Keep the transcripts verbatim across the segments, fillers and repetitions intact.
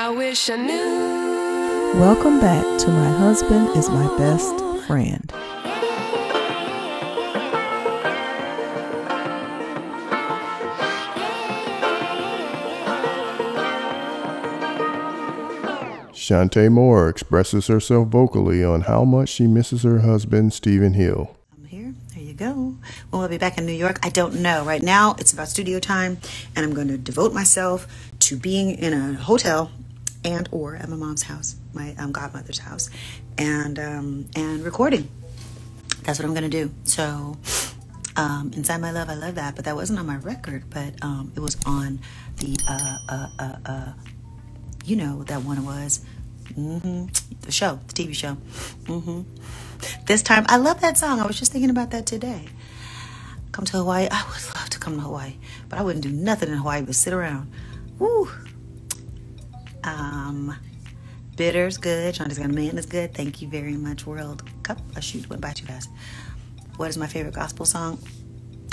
I wish I knew. Welcome back to My Husband Is My Best Friend. Chanté Moore expresses herself vocally on how much she misses her husband, Stephen Hill. I'm here. There you go. When we'll be back in New York, I don't know. Right now, it's about studio time, and I'm going to devote myself to being in a hotel and or at my mom's house, my um, godmother's house, and, um, and recording. That's what I'm going to do. So, um, Inside My Love, I love that, but that wasn't on my record, but um, it was on the, uh, uh, uh, uh, you know what that one was. Mm-hmm. The show, the T V show. Mm-hmm. This time, I love that song. I was just thinking about that today. Come to Hawaii. I would love to come to Hawaii, but I wouldn't do nothing in Hawaii but sit around. Woo. Um, Bitter's good. Chante's Got a Man is good. Thank you very much, World Cup. Oh, shoot, went by too fast. What is my favorite gospel song?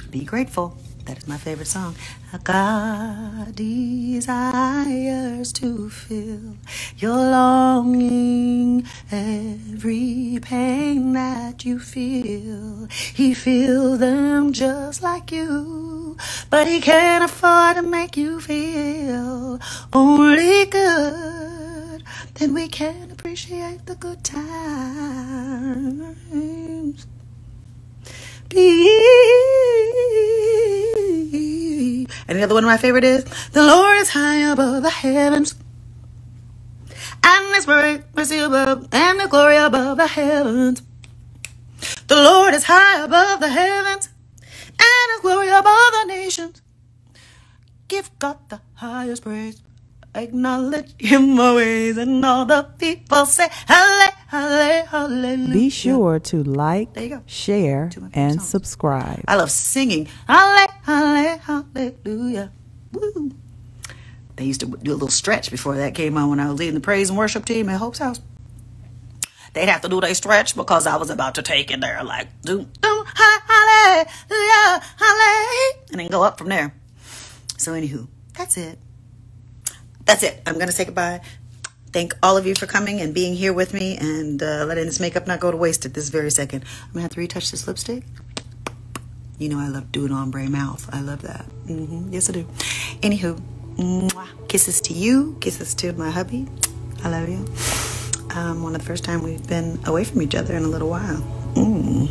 Be Grateful. That is my favorite song. God desires to fill your longing, every pain that you feel. He feels them just like you, but he can't afford to make you feel only good. Then we can appreciate the good times. And the other one of my favorite is the Lord is high above the heavens, and his mercy above, and the glory above the heavens. The Lord is high above the heavens, and his glory above the nations. Give God the highest praise. Acknowledge him always, and all the people say hallelujah. Be sure to like, share, and songs. subscribe. I love singing. Halle, halle, hallelujah. Woo. They used to do a little stretch before that came on when I was leading the praise and worship team at Hope's House. They'd have to do their stretch because I was about to take it there, like, do, do, hallelujah, hallelujah, and then go up from there. So, anywho, that's it. That's it. I'm going to say goodbye. Thank all of you for coming and being here with me and uh, letting this makeup not go to waste at this very second. I'm going to have to retouch this lipstick. You know I love doing ombre mouth. I love that. Mm-hmm. Yes, I do. Anywho, mwah. Kisses to you. Kisses to my hubby. I love you. Um, one of the first time we've been away from each other in a little while. Mm.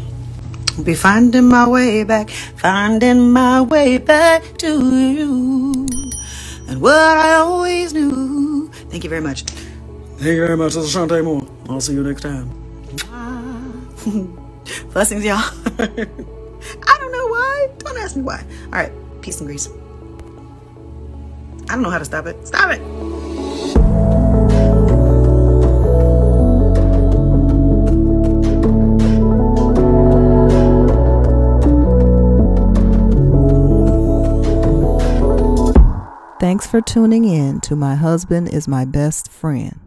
I'll be finding my way back. Finding my way back to you. And what I always knew. Thank you very much. Thank you very much. This is Chanté Moore. I'll see you next time. Blessings, y'all. I don't know why. Don't ask me why. All right. Peace and grease. I don't know how to stop it. Stop it. Thanks for tuning in to My Husband Is My Best Friend.